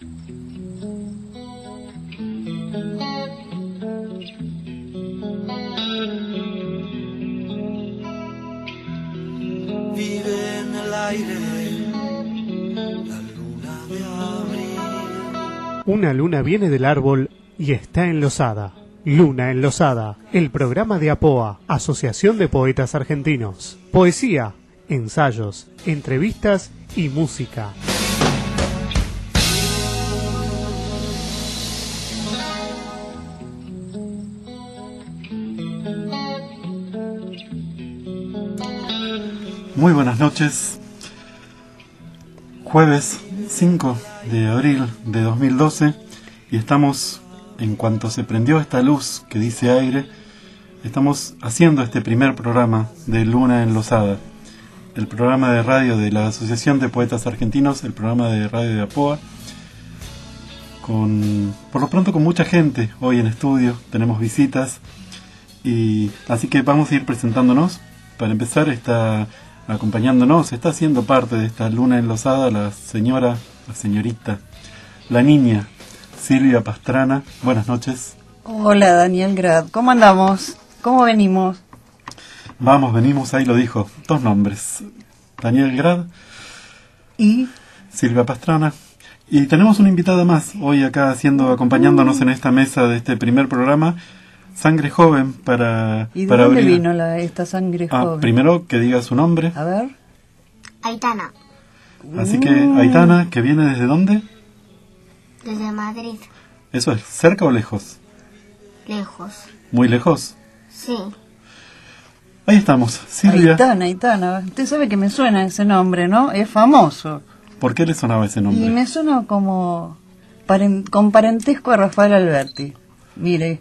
Vive en el aire la luna de abril. Una luna viene del árbol y está enlozada. Luna Enlozada, el programa de APOA, Asociación de Poetas Argentinos. Poesía, ensayos, entrevistas y música. Muy buenas noches. Jueves 5 de abril de 2012 y estamos, en cuanto se prendió esta luz que dice aire, estamos haciendo este primer programa de Luna Enlozada, el programa de radio de la Asociación de Poetas Argentinos, el programa de radio de APOA, por lo pronto con mucha gente hoy en estudio. Tenemos visitas, y así que vamos a ir presentándonos. Para empezar, está acompañándonos, está siendo parte de esta Luna Enlozada la señorita, la niña Silvia Pastrana. Buenas noches. Hola, Daniel Grad, ¿cómo andamos? ¿Cómo venimos? Vamos, venimos, ahí lo dijo, dos nombres, Daniel Grad y Silvia Pastrana. Y tenemos una invitada más hoy acá acompañándonos en esta mesa de este primer programa. Sangre joven para... ¿Y de para dónde abrir... vino esta sangre joven? Primero que diga su nombre. A ver. Aitana. Así que Aitana, que viene ¿desde dónde? Desde Madrid. ¿Eso es cerca o lejos? Lejos. ¿Muy lejos? Sí. Ahí estamos, Silvia. Aitana. Usted sabe que me suena ese nombre, ¿no? Es famoso. ¿Por qué le sonaba ese nombre? Y me suena como... con parentesco a Rafael Alberti. Mire...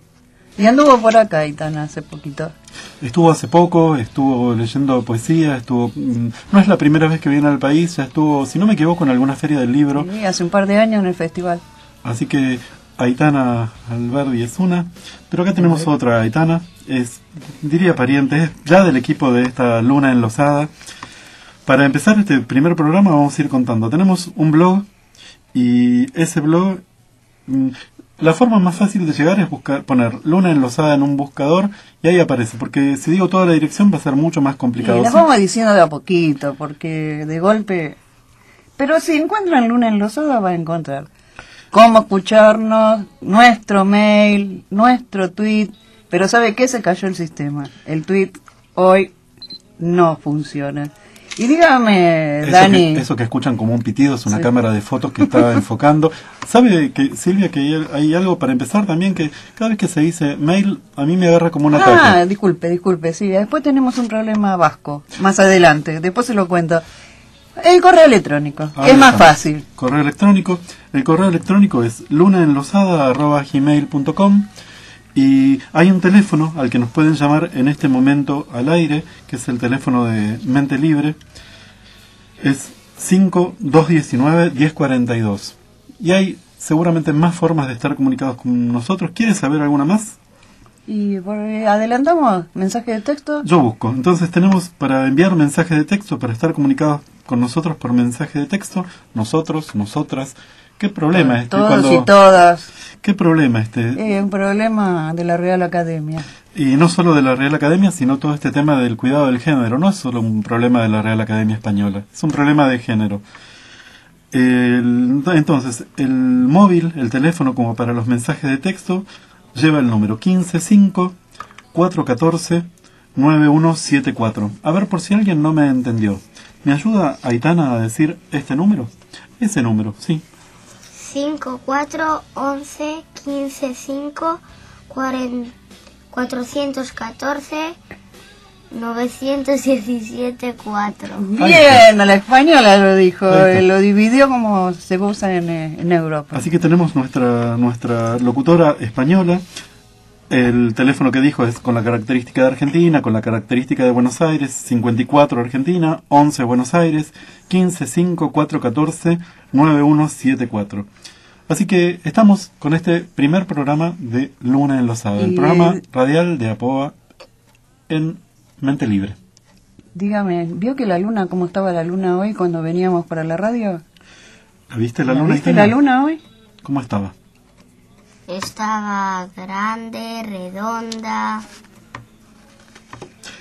Y anduvo por acá, Aitana, hace poquito. Estuvo leyendo poesía, no es la primera vez que viene al país, ya estuvo, si no me equivoco, en alguna feria del libro. Sí, hace un par de años en el festival. Así que Aitana Alberti es una, pero acá tenemos otra Aitana, diría pariente, es ya del equipo de esta Luna Enlozada. Para empezar este primer programa vamos a ir contando. Tenemos un blog, y ese blog... la forma más fácil de llegar es poner Luna Enlozada en un buscador y ahí aparece, porque si digo toda la dirección va a ser mucho más complicado. Y las vamos diciendo de a poquito, porque de golpe... Pero si encuentran Luna Enlozada va a encontrar cómo escucharnos, nuestro mail, nuestro tweet. Pero ¿sabe qué? Se cayó el sistema. El tweet hoy no funciona. Y dígame, Dani... Eso que escuchan como un pitido es una cámara de fotos que está enfocando. ¿Sabe, que Silvia, que hay algo para empezar también? Que cada vez que se dice mail, a mí me agarra como un ataque. Ah, disculpe, sí. Después tenemos un problema vasco, más adelante. Después se lo cuento. El correo electrónico, que es más fácil. Correo electrónico. El correo electrónico es lunaenlozada@gmail.com. Y hay un teléfono al que nos pueden llamar en este momento al aire, que es el teléfono de Mente Libre. Es 5219-1042. Y hay seguramente más formas de estar comunicados con nosotros. ¿Quieres saber alguna más? ¿Y adelantamos mensaje de texto? Yo busco. Entonces tenemos para enviar mensaje de texto, para estar comunicados con nosotros por mensaje de texto. Nosotros, nosotras... ¿Qué problema este? Todos y todas. ¿Qué problema este? Un problema de la Real Academia. Y no solo de la Real Academia, sino todo este tema del cuidado del género. No es solo un problema de la Real Academia Española, es un problema de género. Entonces, el móvil, el teléfono como para los mensajes de texto, lleva el número 155-414-9174. A ver, por si alguien no me entendió, ¿me ayuda Aitana a decir este número? Ese número, sí. 5414 9174. Bien, a la española lo dijo, lo dividió como se usa en Europa. Así que tenemos nuestra locutora española. El teléfono que dijo es con la característica de Argentina, con la característica de Buenos Aires, 54 Argentina, 11 Buenos Aires, 15 5414 9174. Así que estamos con este primer programa de Luna Enlozada, el programa radial de APOA en Mente Libre. Dígame, ¿vio que la luna, cómo estaba la luna hoy cuando veníamos para la radio? ¿Viste la luna? ¿Viste la luna hoy? ¿Cómo estaba? Estaba grande, redonda.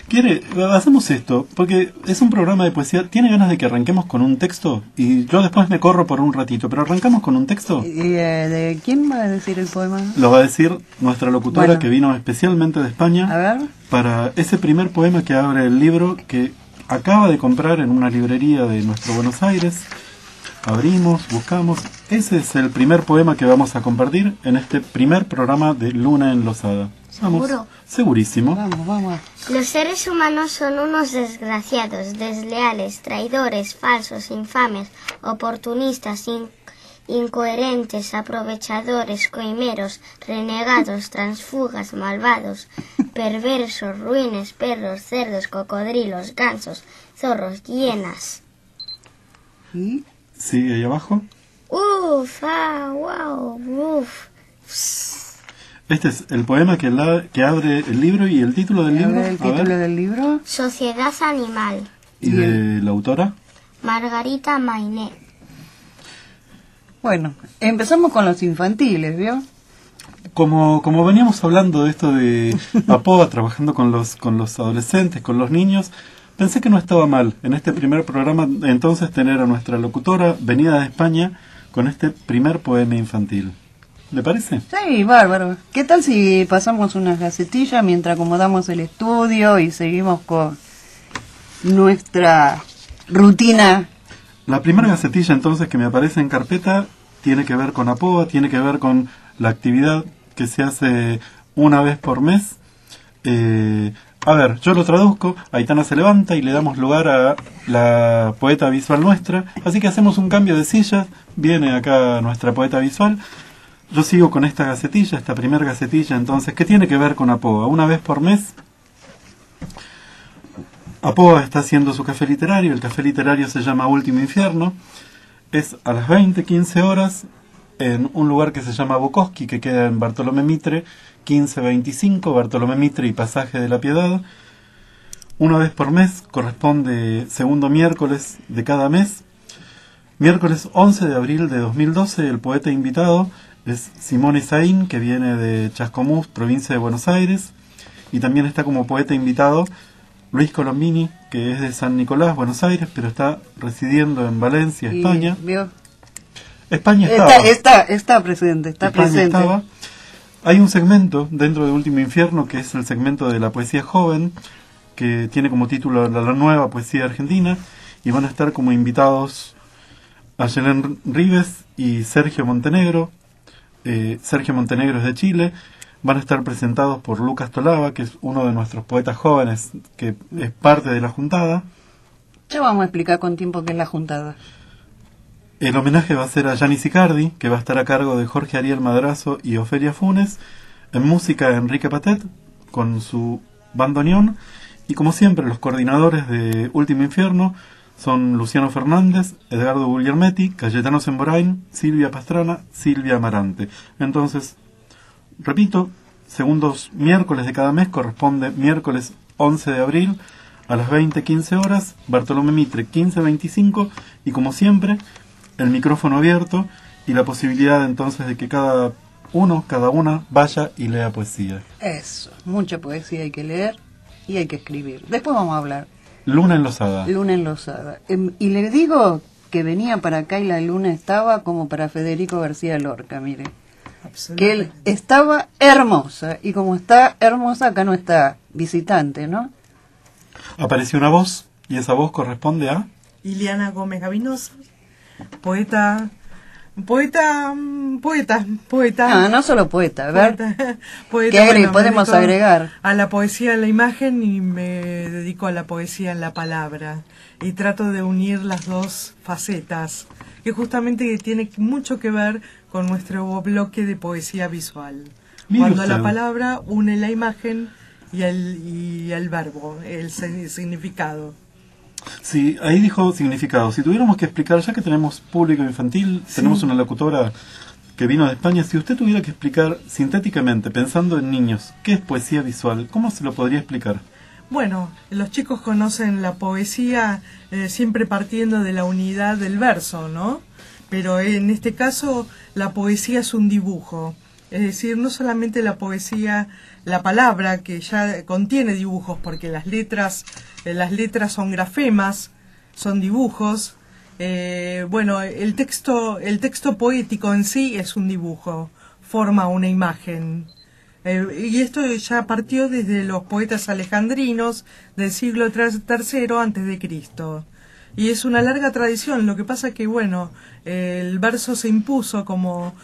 ¿Quiere? Hacemos esto, porque es un programa de poesía. ¿Tiene ganas de que arranquemos con un texto? Y yo después me corro por un ratito, pero arrancamos con un texto. ¿Y de quién va a decir el poema? Lo va a decir nuestra locutora, bueno, que vino especialmente de España. A ver. Para ese primer poema que abre el libro, que acaba de comprar en una librería de nuestro Buenos Aires. Abrimos, buscamos. Ese es el primer poema que vamos a compartir en este primer programa de Luna Enlozada. Vamos. ¿Seguro? Segurísimo. Vamos, vamos. Los seres humanos son unos desgraciados, desleales, traidores, falsos, infames, oportunistas, incoherentes, aprovechadores, coimeros, renegados, transfugas, malvados, perversos, ruines, perros, cerdos, cocodrilos, gansos, zorros, hienas. ¿Y? Sí, ahí abajo. Uf, ah, wow, uf. Este es el poema que abre el libro y el título del libro. ¿El título del libro? Sociedad Animal. ¿Y de la autora? Margarita Mainé. Bueno, empezamos con los infantiles, ¿vio? Como veníamos hablando de esto de APOA, trabajando con los adolescentes, con los niños. Pensé que no estaba mal en este primer programa entonces tener a nuestra locutora venida de España con este primer poema infantil. ¿Le parece? Sí, bárbaro. ¿Qué tal si pasamos unas gacetillas mientras acomodamos el estudio y seguimos con nuestra rutina? La primera gacetilla entonces que me aparece en carpeta tiene que ver con APOA, tiene que ver con la actividad que se hace una vez por mes. A ver, yo lo traduzco, Aitana se levanta y le damos lugar a la poeta visual nuestra, así que hacemos un cambio de sillas, viene acá nuestra poeta visual, yo sigo con esta gacetilla, esta primer gacetilla entonces, ¿qué tiene que ver con APOA? Una vez por mes, APOA está haciendo su café literario, el café literario se llama Último Infierno, es a las 20:15 horas en un lugar que se llama Bukowski, que queda en Bartolomé Mitre, 1525, Bartolomé Mitre y Pasaje de la Piedad. Una vez por mes, corresponde segundo miércoles de cada mes. Miércoles 11 de abril de 2012, el poeta invitado es Simón Saín, que viene de Chascomús, provincia de Buenos Aires. Y también está como poeta invitado Luis Colombini, que es de San Nicolás, Buenos Aires, pero está residiendo en Valencia, España. España estaba. Está presente, está España presente. Estaba. Hay un segmento dentro de Último Infierno que es el segmento de la poesía joven, que tiene como título La Nueva Poesía Argentina, y van a estar como invitados a Yelen Rives y Sergio Montenegro. Sergio Montenegro es de Chile. Van a estar presentados por Lucas Tolava, que es uno de nuestros poetas jóvenes, que es parte de la juntada. Ya vamos a explicar con tiempo qué es la juntada. El homenaje va a ser a Gianni Sicardi, que va a estar a cargo de Jorge Ariel Madrazo y Ofelia Funes. En música, Enrique Patet, con su bandoneón. Y como siempre, los coordinadores de Último Infierno son Luciano Fernández, Edgardo Guglielmetti, Cayetano Semborain, Silvia Pastrana, Silvia Amarante. Entonces, repito, segundos miércoles de cada mes, corresponde miércoles 11 de abril a las 20:15 horas, Bartolomé Mitre, 1525, y como siempre, el micrófono abierto y la posibilidad entonces de que cada una vaya y lea poesía. Eso, mucha poesía hay que leer y hay que escribir. Después vamos a hablar. Luna Enlozada. Luna Enlozada. Y le digo que venía para acá y la luna estaba como para Federico García Lorca, mire. Que él estaba hermosa, y como está hermosa acá no está visitante, ¿no? Apareció una voz, y esa voz corresponde a Ileana Gómez Gavinosa. Poeta. No solo poeta, ¿verdad? Bueno, podemos agregar. A la poesía en la imagen y me dedico a la poesía en la palabra. Y trato de unir las dos facetas, que justamente tiene mucho que ver con nuestro bloque de poesía visual. Cuando la palabra une la imagen y el verbo, el significado. Sí, ahí dijo significado. Si tuviéramos que explicar, ya que tenemos público infantil, sí, tenemos una locutora que vino de España, si usted tuviera que explicar sintéticamente, pensando en niños, ¿qué es poesía visual? ¿Cómo se lo podría explicar? Bueno, los chicos conocen la poesía siempre partiendo de la unidad del verso, ¿no? pero en este caso la poesía es un dibujo, es decir, no solamente la poesía, la palabra que ya contiene dibujos, porque las letras son grafemas, son dibujos. Bueno, el texto poético en sí es un dibujo, forma una imagen. Y esto ya partió desde los poetas alejandrinos del siglo III a.C. Y es una larga tradición, lo que pasa que, bueno, el verso se impuso como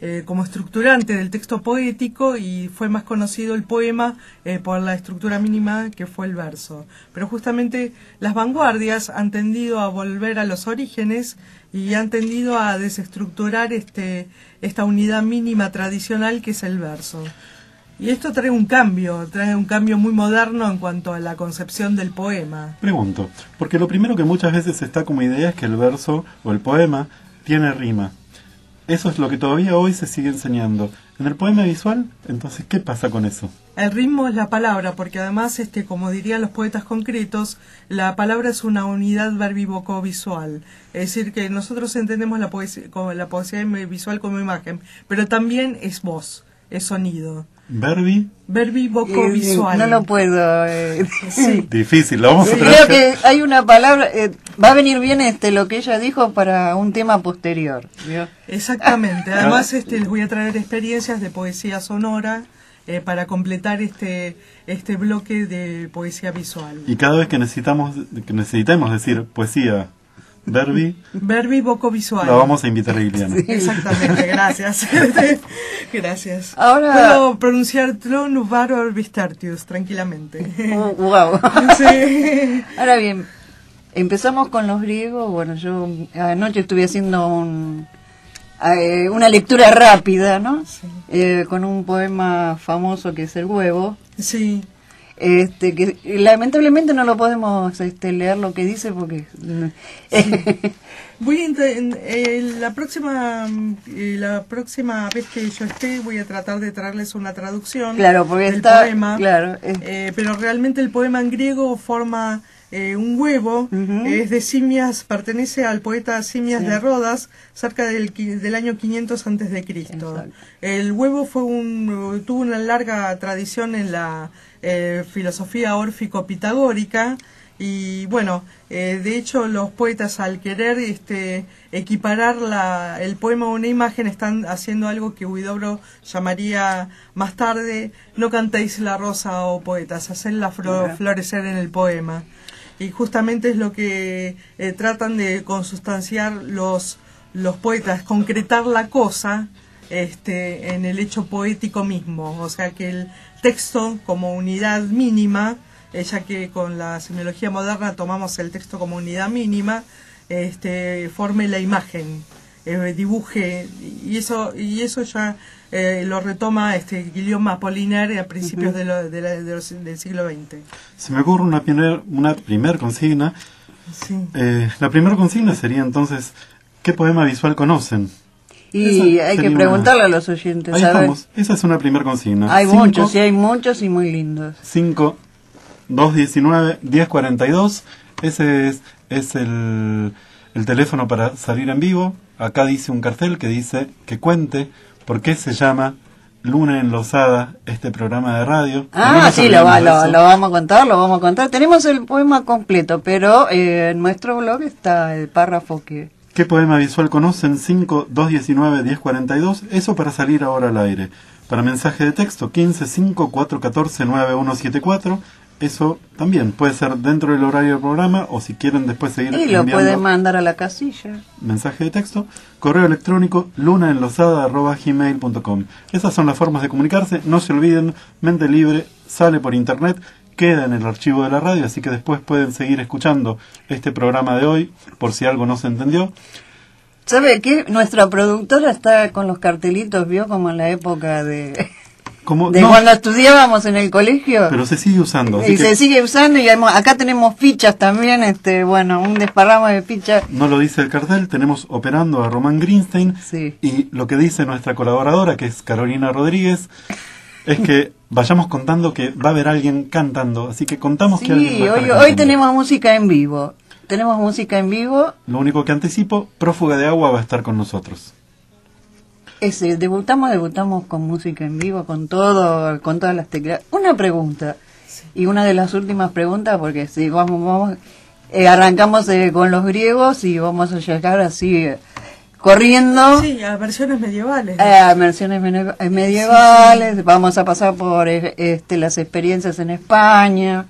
estructurante del texto poético y fue más conocido el poema por la estructura mínima que fue el verso. Pero justamente las vanguardias han tendido a volver a los orígenes y han tendido a desestructurar esta unidad mínima tradicional que es el verso. Y esto trae un cambio muy moderno en cuanto a la concepción del poema. Pregunto, porque lo primero que muchas veces está como idea es que el verso o el poema tiene rima. Eso es lo que todavía hoy se sigue enseñando. En el poema visual, entonces, ¿qué pasa con eso? El ritmo es la palabra, porque además, como dirían los poetas concretos, la palabra es una unidad verbivoco-visual. Es decir, que nosotros entendemos la poesía visual como imagen, pero también es voz, es sonido. Verbivoco-visual. No lo puedo. Sí. Difícil, lo vamos a traer. Creo que hay una palabra. Va a venir bien lo que ella dijo para un tema posterior. Exactamente. Además, les voy a traer experiencias de poesía sonora para completar este bloque de poesía visual. Y cada vez que necesitemos decir poesía. Verbi vocovisual. La vamos a invitar a Ileana. Sí. Exactamente, gracias. Gracias. Ahora puedo pronunciar Tronus Varor Vistartius tranquilamente. Wow. Sí. Ahora bien, empezamos con los griegos. Bueno, yo anoche estuve haciendo una lectura rápida, ¿no? Sí. Con un poema famoso que es El huevo. Sí. Que lamentablemente no lo podemos leer lo que dice porque sí. La próxima vez que yo esté voy a tratar de traerles una traducción, claro, porque poema, claro, pero realmente el poema en griego forma un huevo. Es de Simias, pertenece al poeta Simias, sí, de Rodas, cerca del año 500 antes de Cristo. El huevo tuvo una larga tradición en la filosofía órfico-pitagórica y bueno, de hecho los poetas al querer equiparar el poema a una imagen están haciendo algo que Huidobro llamaría más tarde: no cantéis la rosa, o poetas, hacedla florecer en el poema. Y justamente es lo que tratan de consustanciar los poetas, concretar la cosa en el hecho poético mismo, o sea que el texto como unidad mínima, ya que con la semiología moderna tomamos el texto como unidad mínima, forme la imagen, dibuje, y eso ya lo retoma Guillaume Apollinaire a principios del siglo XX. Se me ocurre una primer consigna. Sí. La primera consigna sería entonces, ¿qué poema visual conocen? Y hay que preguntarle a los oyentes. Ahí vamos, esa es una primera consigna. Hay muchos, sí, hay muchos y muy lindos. 5-219-1042. Ese es el teléfono para salir en vivo. Acá dice un cartel que dice que cuente por qué se llama Luna Enlozada este programa de radio. Ah, sí, lo vamos a contar. Tenemos el poema completo, pero en nuestro blog está el párrafo que... ¿Qué poema visual conocen? 5-219-1042. Eso para salir ahora al aire. Para mensaje de texto, 15-5-414-9174. Eso también puede ser dentro del horario del programa, o si quieren después seguir enviando. Y lo pueden mandar a la casilla. Mensaje de texto, correo electrónico lunaenlozada@gmail.com. Esas son las formas de comunicarse. No se olviden, Mente Libre sale por internet, queda en el archivo de la radio, así que después pueden seguir escuchando este programa de hoy, por si algo no se entendió. ¿Sabe qué? Nuestra productora está con los cartelitos, ¿vio? Como en la época de cuando estudiábamos en el colegio. Pero se sigue usando. Se sigue usando, y acá tenemos fichas también, bueno, un desparrama de fichas. No lo dice el cartel, tenemos operando a Román Greenstein, sí, y lo que dice nuestra colaboradora, que es Carolina Rodríguez, es que vayamos contando que va a haber alguien cantando, así que contamos que alguien va a estar cantando. Hoy tenemos música en vivo. Tenemos música en vivo. Lo único que anticipo, Prófuga de Agua va a estar con nosotros. Debutamos con música en vivo, con todas las teclas. Una pregunta, sí. Y una de las últimas preguntas, porque si arrancamos con los griegos y vamos a llegar así corriendo. Sí, a versiones medievales. A versiones medievales, sí. Vamos a pasar por las experiencias en España.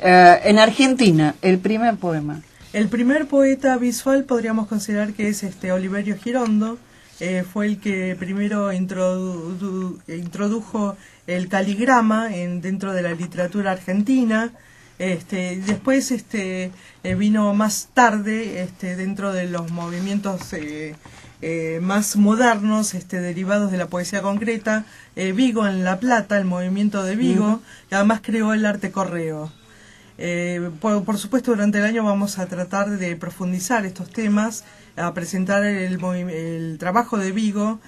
En Argentina, el primer poema. El primer poeta visual podríamos considerar que es Oliverio Girondo. Fue el que primero introdujo el caligrama dentro de la literatura argentina. Después vino más tarde dentro de los movimientos más modernos derivados de la poesía concreta. Vigo en La Plata, el movimiento de Vigo, que además creó el arte correo. Por supuesto, durante el año vamos a tratar de profundizar estos temas, a presentar el trabajo de Vigo,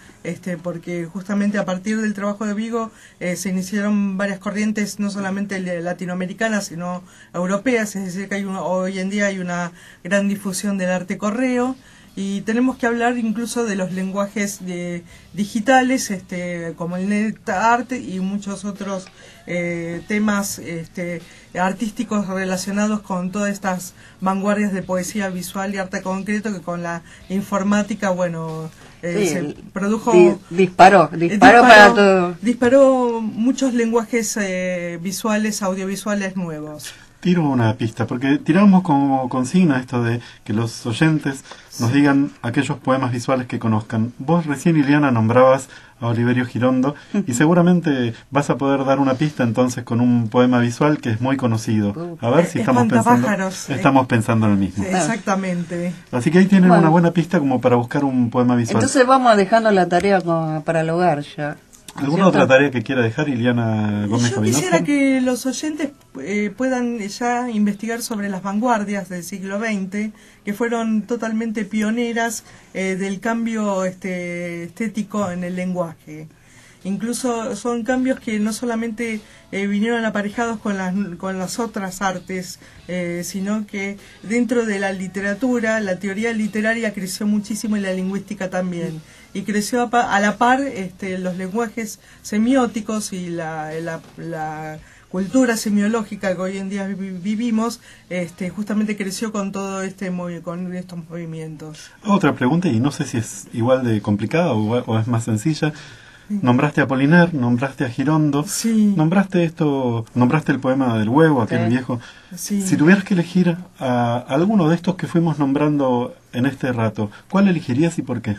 porque justamente a partir del trabajo de Vigo se iniciaron varias corrientes, no solamente latinoamericanas, sino europeas, es decir, que hoy en día hay una gran difusión del arte correo. Y tenemos que hablar incluso de los lenguajes digitales, como el net art y muchos otros temas artísticos relacionados con todas estas vanguardias de poesía visual y arte concreto, que con la informática, disparó para todo. Disparó muchos lenguajes visuales, audiovisuales nuevos. Tiro una pista, porque tiramos como consigna esto de que los oyentes nos digan aquellos poemas visuales que conozcan. Vos recién, Ileana, nombrabas a Oliverio Girondo y seguramente vas a poder dar una pista entonces con un poema visual que es muy conocido. A ver si estamos pensando en el mismo. Exactamente. Así que ahí tienen una buena pista como para buscar un poema visual. Entonces vamos dejando la tarea para el hogar ya. ¿Alguna otra tarea que quiera dejar, Ileana Gómez Gavinosa? Yo quisiera que los oyentes puedan ya investigar sobre las vanguardias del siglo XX, que fueron totalmente pioneras del cambio estético en el lenguaje. Incluso son cambios que no solamente vinieron aparejados con las otras artes, sino que dentro de la literatura, la teoría literaria creció muchísimo y la lingüística también. Y creció a la par los lenguajes semióticos y la cultura semiológica que hoy en día vivimos, justamente creció con todo con estos movimientos. Otra pregunta, y no sé si es igual de complicada o es más sencilla. Nombraste a Apollinaire, nombraste a Girondo, sí. Nombraste el poema del huevo, aquel viejo. Sí. Si tuvieras que elegir a alguno de estos que fuimos nombrando en este rato, ¿cuál elegirías y por qué?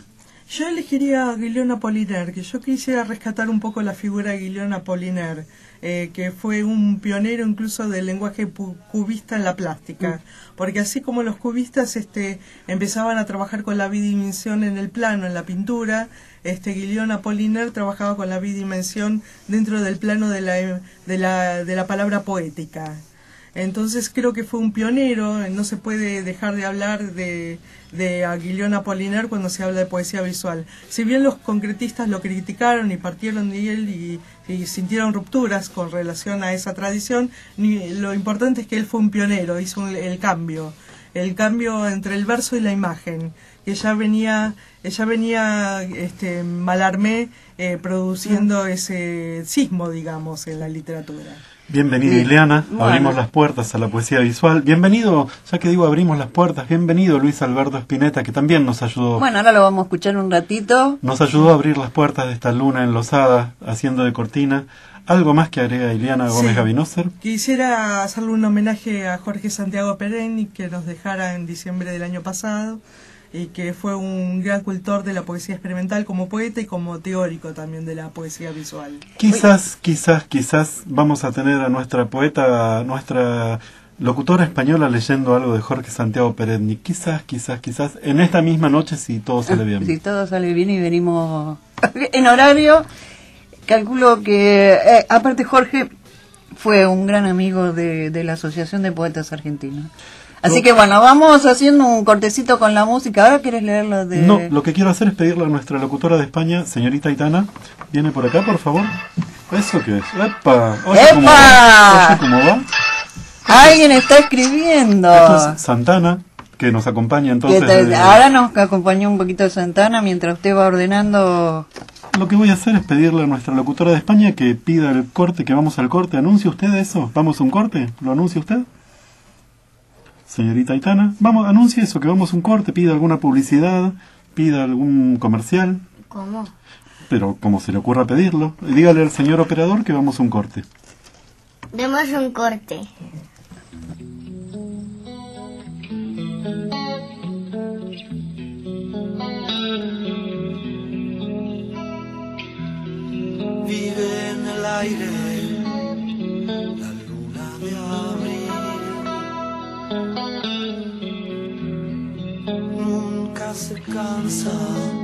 Yo elegiría a Guillaume Apollinaire, que yo quisiera rescatar un poco la figura de Guillaume Apollinaire, que fue un pionero incluso del lenguaje cubista en la plástica, porque así como los cubistas empezaban a trabajar con la bidimensión en el plano, en la pintura, Guillaume Apollinaire trabajaba con la bidimensión dentro del plano de la palabra poética. Entonces creo que fue un pionero, no se puede dejar de hablar de Guillaume Apollinaire cuando se habla de poesía visual. Si bien los concretistas lo criticaron y partieron de él y sintieron rupturas con relación a esa tradición, lo importante es que él fue un pionero, hizo el cambio entre el verso y la imagen, que ya venía Mallarmé produciendo ese sismo, digamos, en la literatura. Bienvenida, Ileana, abrimos las puertas a la poesía visual. Bienvenido, ya que digo abrimos las puertas, bienvenido Luis Alberto Spinetta, que también nos ayudó. Bueno, ahora lo vamos a escuchar un ratito. Nos ayudó a abrir las puertas de esta luna enlozada, haciendo de cortina. ¿Algo más que agrega Ileana Gómez Gavinosa? Quisiera hacerle un homenaje a Jorge Santiago Pérez, que nos dejara en diciembre del año pasado, y que fue un gran cultor de la poesía experimental como poeta y como teórico también de la poesía visual. Quizás vamos a tener a nuestra locutora española leyendo algo de Jorge Santiago Pérez. Quizás, en esta misma noche, si todo sale bien. Si todo sale bien y venimos en horario, calculo que... aparte Jorge fue un gran amigo de la Asociación de Poetas Argentinos. Así que bueno, vamos haciendo un cortecito con la música. ¿Ahora quieres leerlo de...? No, lo que quiero hacer es pedirle a nuestra locutora de España, señorita Aitana, viene por acá, por favor. ¿Eso qué es? ¡Epa! ¡Epa! ¿Cómo va? ¡Ay, alguien está escribiendo. Esto es Santana, que nos acompaña entonces. Ahora nos acompañó un poquito de Santana mientras usted va ordenando. Lo que voy a hacer es pedirle a nuestra locutora de España que pida el corte, que vamos al corte. ¿Anuncia usted eso? ¿Vamos a un corte? ¿Lo anuncia usted? Señorita Aitana, vamos, anuncie eso, que vamos a un corte, pida alguna publicidad, pida algún comercial. ¿Cómo? Pero como se le ocurra pedirlo. Dígale al señor operador que vamos a un corte. Demos un corte. Vive en el aire la luna de abril. Nunca se cansa.